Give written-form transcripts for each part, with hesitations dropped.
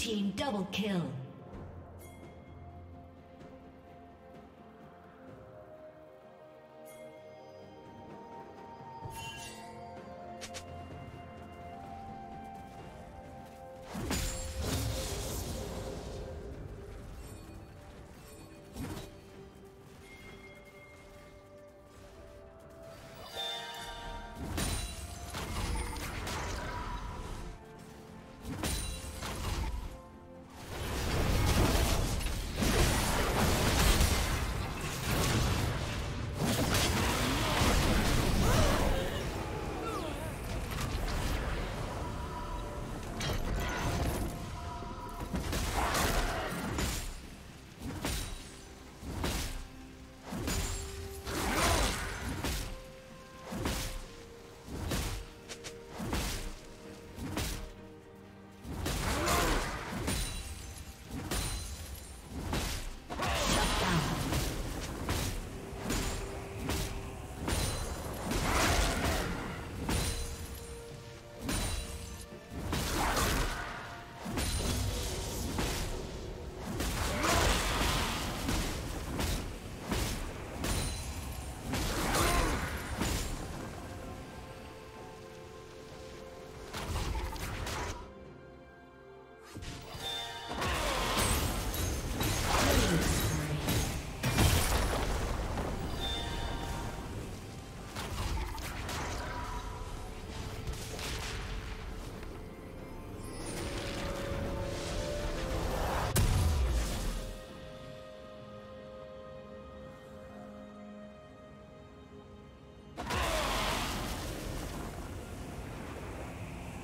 team double kill.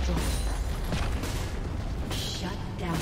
destroyed. Shut down.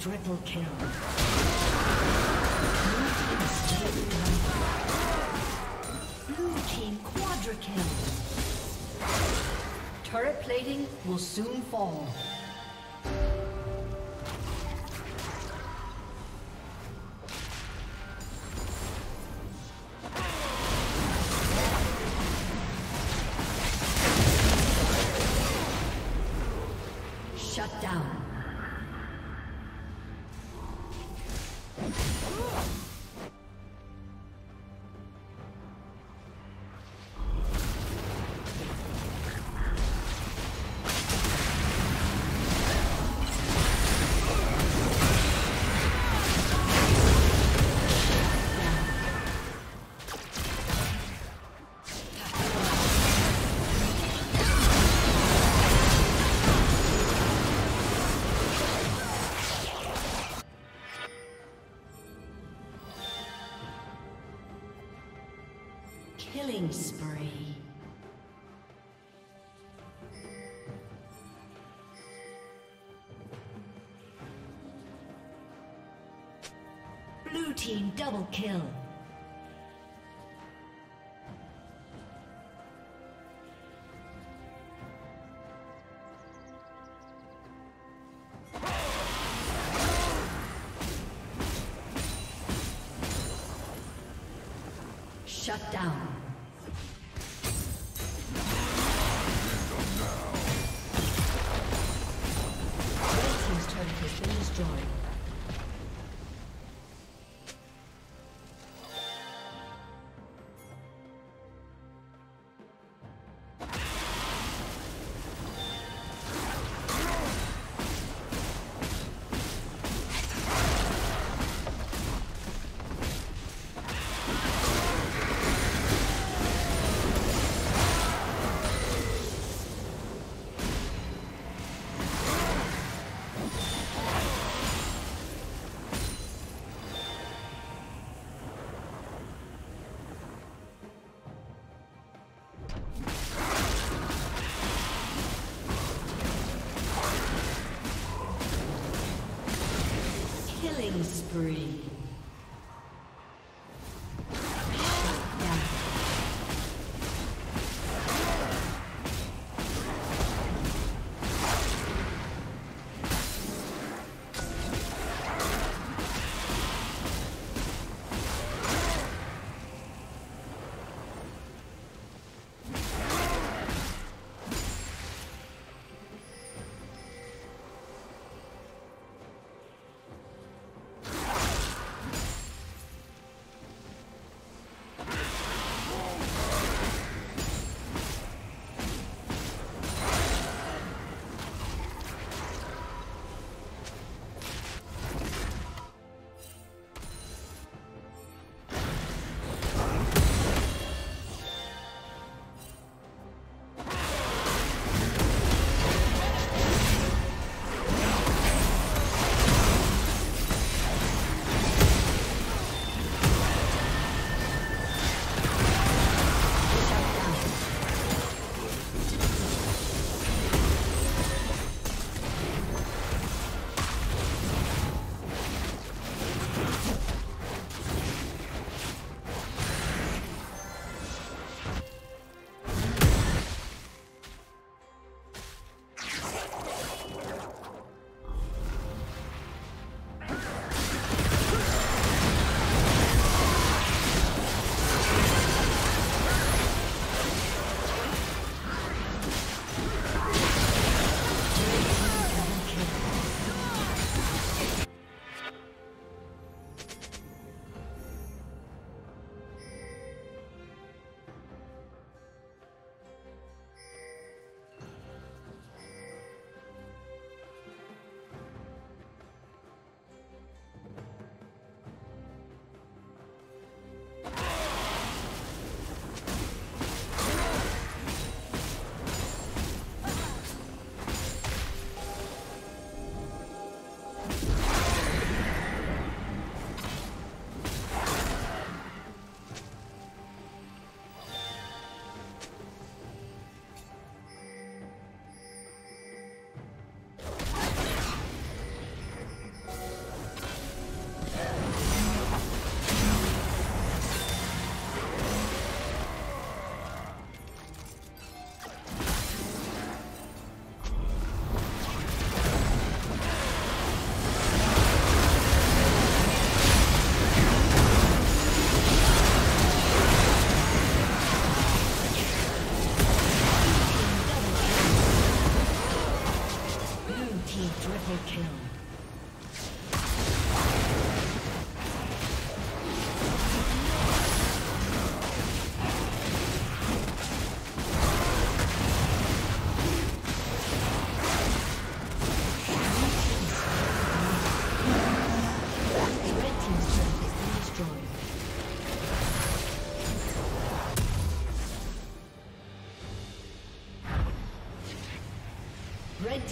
Triple kill. Blue team quadra kill. Turret plating will soon fall. Shut down. Killing spree. Blue team double kill. Shut down.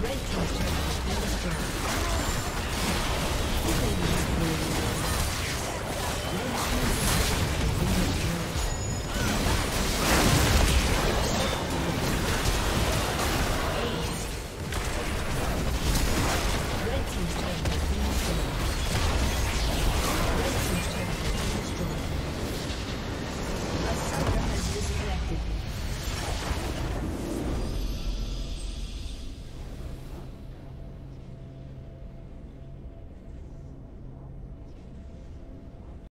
Red team.